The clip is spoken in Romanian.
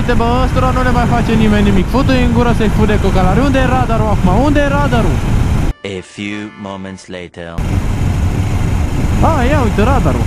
uite bă, ăstora nu le mai face nimeni nimic. Futu-i în gură să-i fude cocalari. Unde e radarul acum? Unde e radarul? A few moments later. Ah, ia uite radarul.